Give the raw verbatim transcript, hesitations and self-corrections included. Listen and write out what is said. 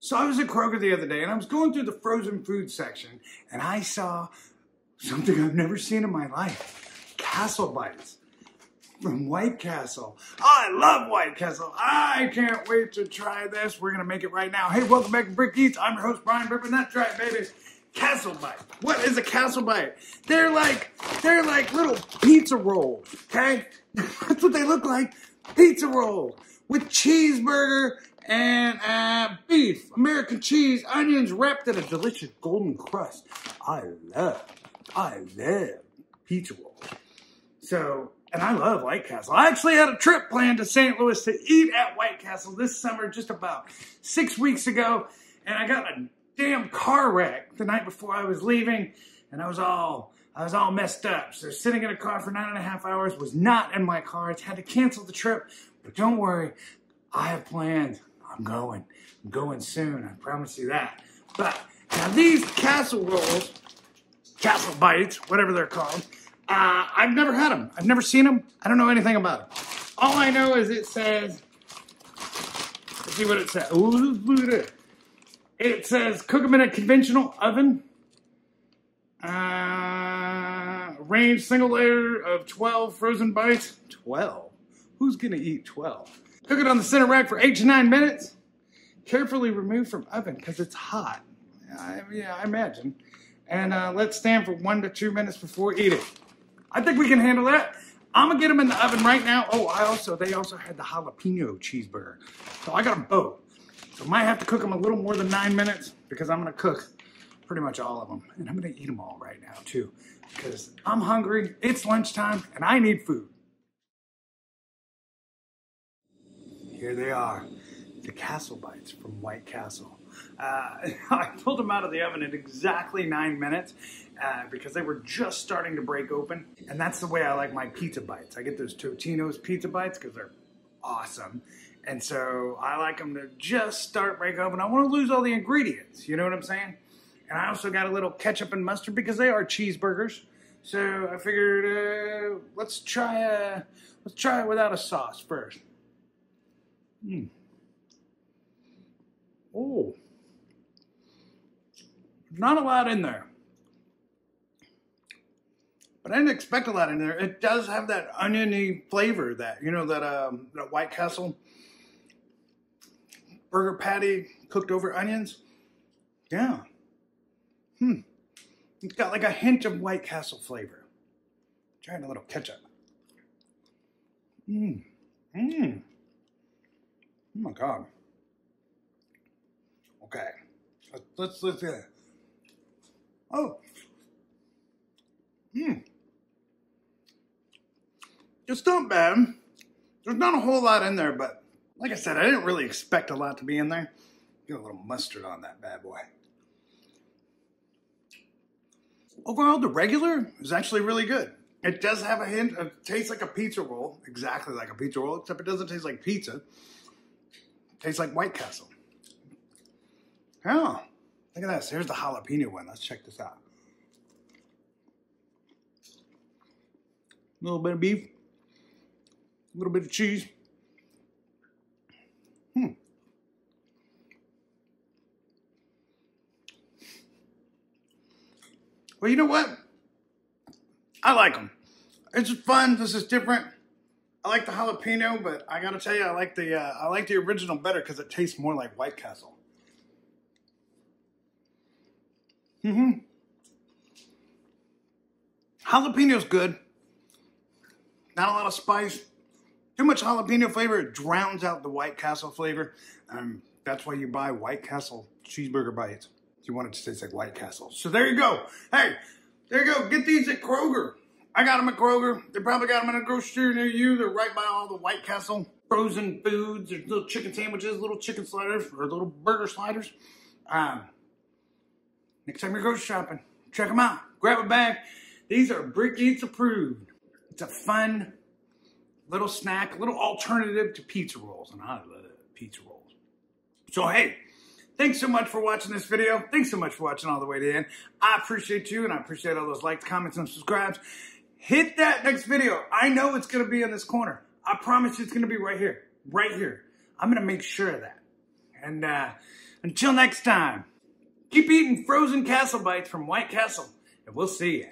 So I was at Kroger the other day, and I was going through the frozen food section, and I saw something I've never seen in my life. Castle Bites from White Castle. I love White Castle. I can't wait to try this. We're going to make it right now. Hey, welcome back to Brick Eats. I'm your host, Brian Brippin. That's right, baby. Castle Bite. What is a Castle Bite? They're like, they're like little pizza rolls, okay? That's what they look like. Pizza roll with cheeseburger and uh, beef, American cheese, onions wrapped in a delicious golden crust. I love, I love pizza rolls. So, and I love White Castle. I actually had a trip planned to Saint Louis to eat at White Castle this summer just about six weeks ago, and I got a damn car wreck the night before I was leaving, and I was all... I was all messed up. So sitting in a car for nine and a half hours, was not in my car. I had to cancel the trip. But don't worry, I have plans. I'm going. I'm going soon. I promise you that. But now these castle rolls, castle bites, whatever they're called, uh, I've never had them. I've never seen them. I don't know anything about them. All I know is it says, let's see what it says. It says cook them in a conventional oven. Uh... Range single layer of twelve frozen bites. twelve? Who's gonna eat twelve? Cook it on the center rack for eight to nine minutes. Carefully remove from oven because it's hot. I, yeah, I imagine. And uh, let stand for one to two minutes before eating. I think we can handle that. I'm gonna get them in the oven right now. Oh, I also they also had the jalapeno cheeseburger, so I got them both. So I might have to cook them a little more than nine minutes because I'm gonna cook pretty much all of them. And I'm gonna eat them all right now too, because I'm hungry, it's lunchtime, and I need food. Here they are, the Castle Bites from White Castle. Uh, I pulled them out of the oven in exactly nine minutes uh, because they were just starting to break open. And that's the way I like my pizza bites. I get those Totino's pizza bites because they're awesome. And so I like them to just start break open. I wanna lose all the ingredients, you know what I'm saying? And I also got a little ketchup and mustard because they are cheeseburgers. So I figured uh, let's try uh, let's try it without a sauce first. Mm. Oh, not a lot in there, but I didn't expect a lot in there. It does have that oniony flavor that you know that um, that White Castle burger patty cooked over onions. Yeah. Hmm, it's got like a hint of White Castle flavor. Trying a little ketchup. Mmm, mmm. Oh my God. Okay, let's, let's do it. Oh. Mmm. It's not bad. There's not a whole lot in there, but like I said, I didn't really expect a lot to be in there. Get a little mustard on that bad boy. Overall, the regular is actually really good. It does have a hint of, it tastes like a pizza roll, exactly like a pizza roll, except it doesn't taste like pizza. It tastes like White Castle. Oh, look at this. Here's the jalapeno one. Let's check this out. A little bit of beef, a little bit of cheese. Hmm. Well, you know what? I like them. It's fun. This is different. I like the jalapeno, but I gotta tell you, I like the uh, I like the original better because it tastes more like White Castle. Mm-hmm. Jalapeno's good. Not a lot of spice. Too much jalapeno flavor, it drowns out the White Castle flavor. Um, that's why you buy White Castle cheeseburger bites. You want it to taste like White Castle. So there you go. Hey, there you go. Get these at Kroger. I got them at Kroger. They probably got them in a grocery near you. They're right by all the White Castle frozen foods. There's little chicken sandwiches, little chicken sliders, or little burger sliders. Um, next time you're grocery shopping, check them out. Grab a bag. These are Brick Eats approved. It's a fun little snack, a little alternative to pizza rolls. And I love pizza rolls. So hey, thanks so much for watching this video. Thanks so much for watching all the way to the end. I appreciate you, and I appreciate all those likes, comments, and subscribes. Hit that next video. I know it's going to be in this corner. I promise you it's going to be right here. Right here. I'm going to make sure of that. And uh, Until next time, keep eating frozen Castle Bites from White Castle, and we'll see ya.